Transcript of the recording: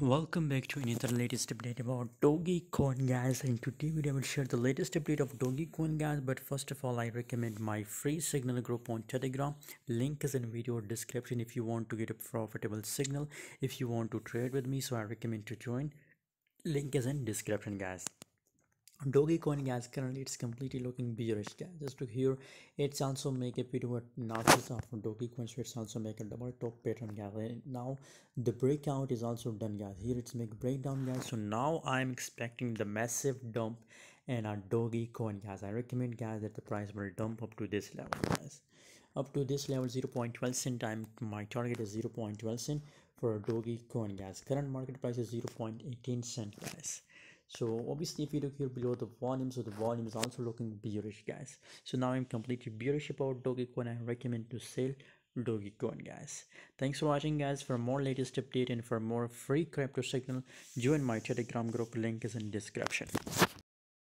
Welcome back to another latest update about Dogecoin, guys. And today we will share the latest update of Dogecoin, guys. But first of all, I recommend my free signal group on Telegram. Link is in video description if you want to get a profitable signal, if you want to trade with me. So I recommend to join. Link is in description, guys. Dogecoin, guys, currently it's completely looking bearish, guys. Just to hear, it's also make a pivot analysis of Dogecoin, so it's also make a double top pattern, guys. And now the breakout is also done, guys. Here it's make breakdown, guys. So now I'm expecting the massive dump in our Dogecoin, guys. I recommend, guys, that the price will dump up to this level, guys. Up to this level 0.12 cent. My target is 0.12 cent for Dogecoin, guys. Current market price is 0.18 cent, guys. So obviously if you look here below the volume, so the volume is also looking bearish, guys. So now I'm completely bearish about Dogecoin. I recommend to sell Dogecoin, guys. Thanks for watching, guys. For more latest update and for more free crypto signal, join my Telegram group. Link is in description.